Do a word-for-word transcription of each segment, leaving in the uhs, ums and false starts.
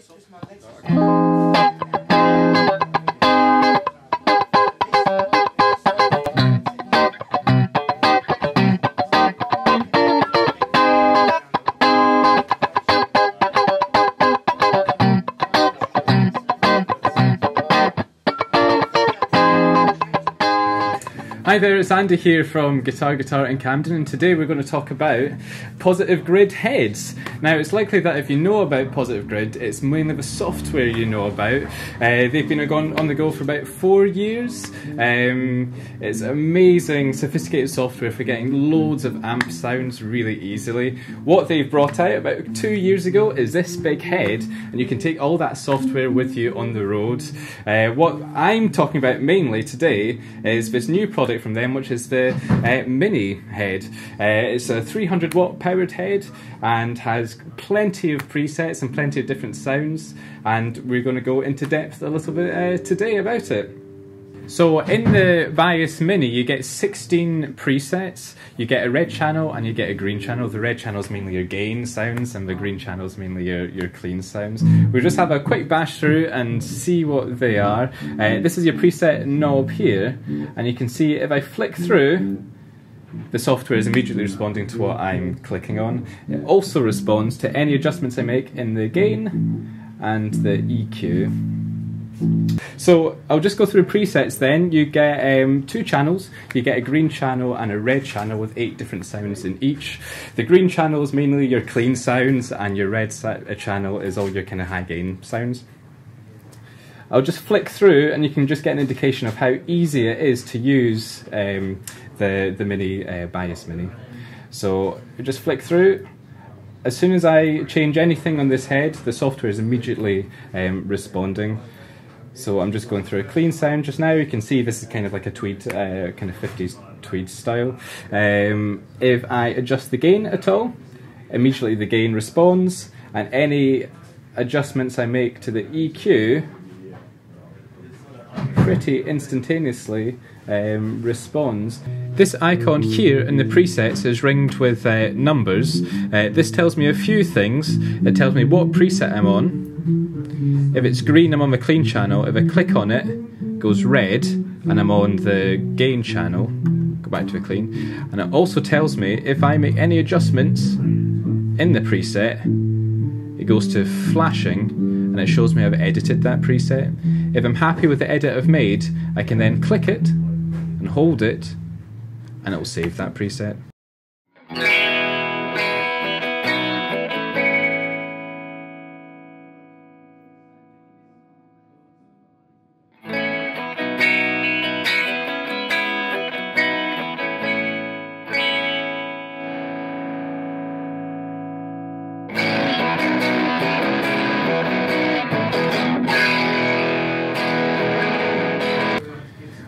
Hi there, it's Andy here from Guitar Guitar in Camden, and today we're going to talk about positive grid heads. Now, it's likely that if you know about positive grid, it's mainly the software you know about. Uh, they've been on the go for about four years. Um, it's amazing, sophisticated software for getting loads of amp sounds really easily. What they've brought out about two years ago is this big head, and you can take all that software with you on the road. Uh, what I'm talking about mainly today is this new product from them, which is the uh, Mini head. Uh, it's a three hundred watt powered head and has plenty of presets and plenty of different sounds, and we're going to go into depth a little bit uh, today about it. So in the Bias Mini you get sixteen presets. You get a red channel and you get a green channel. The red channel is mainly your gain sounds and the green channel is mainly your, your clean sounds. We'll just have a quick bash through and see what they are. Uh, this is your preset knob here, and you can see if I flick through, the software is immediately responding to what I'm clicking on. It also responds to any adjustments I make in the gain and the E Q. So I'll just go through presets then. You get um, two channels. You get a green channel and a red channel with eight different sounds in each. The green channel is mainly your clean sounds, and your red channel is all your kind of high gain sounds. I'll just flick through and you can just get an indication of how easy it is to use um, the, the Mini uh, Bias Mini. So you just flick through. As soon as I change anything on this head, the software is immediately um, responding. So I'm just going through a clean sound just now. You can see this is kind of like a tweed, uh, kind of fifties tweed style. Um, if I adjust the gain at all, immediately the gain responds, and any adjustments I make to the E Q pretty instantaneously um, responds. This icon here in the presets is ringed with uh, numbers. Uh, this tells me a few things. It tells me what preset I'm on. If it's green, I'm on the clean channel. If I click on it, it goes red and I'm on the gain channel. Go back to the clean. And it also tells me if I make any adjustments in the preset, it goes to flashing and it shows me I've edited that preset. If I'm happy with the edit I've made, I can then click it and hold it and it will save that preset.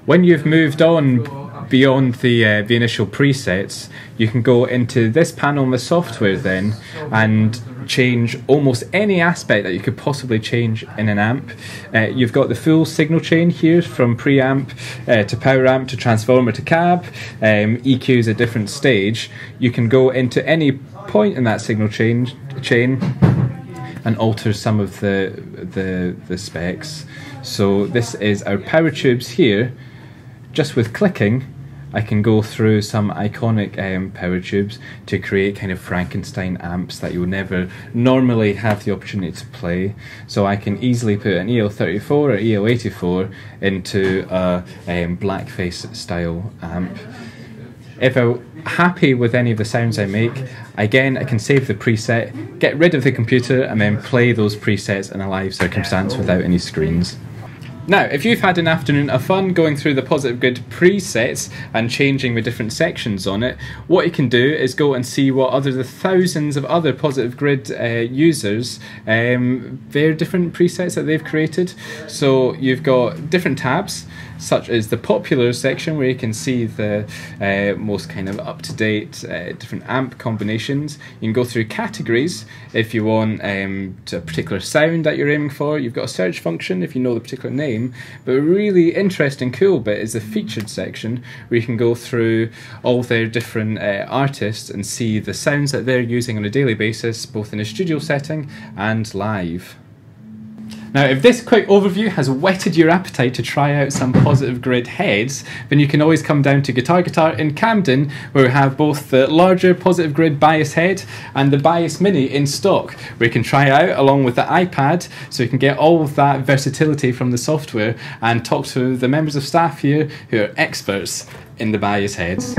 When you've moved on beyond the, uh, the initial presets, you can go into this panel on the software then and change almost any aspect that you could possibly change in an amp. Uh, you've got the full signal chain here, from preamp uh, to power amp to transformer to cab. Um, E Q is a different stage. You can go into any point in that signal chain, chain and alter some of the, the, the specs. So this is our power tubes here. Just with clicking, I can go through some iconic um, power tubes to create kind of Frankenstein amps that you'll never normally have the opportunity to play. So I can easily put an E L thirty-four or E L eighty-four into a um, blackface style amp. If I'm happy with any of the sounds I make, again I can save the preset, get rid of the computer and then play those presets in a live circumstance without any screens. Now, if you've had an afternoon of fun going through the Positive Grid presets and changing the different sections on it, what you can do is go and see what other the thousands of other Positive Grid uh, users, um, their different presets that they've created. So you've got different tabs, such as the popular section where you can see the uh, most kind of up-to-date uh, different amp combinations. You can go through categories if you want um, to a particular sound that you're aiming for. You've got a search function if you know the particular name. But a really interesting cool bit is the featured section where you can go through all their different uh, artists and see the sounds that they're using on a daily basis, both in a studio setting and live. Now, if this quick overview has whetted your appetite to try out some Positive Grid heads, then you can always come down to Guitar Guitar in Camden, where we have both the larger Positive Grid BIAS head and the BIAS Mini in stock, where you can try out along with the iPad, so you can get all of that versatility from the software and talk to the members of staff here who are experts in the BIAS heads.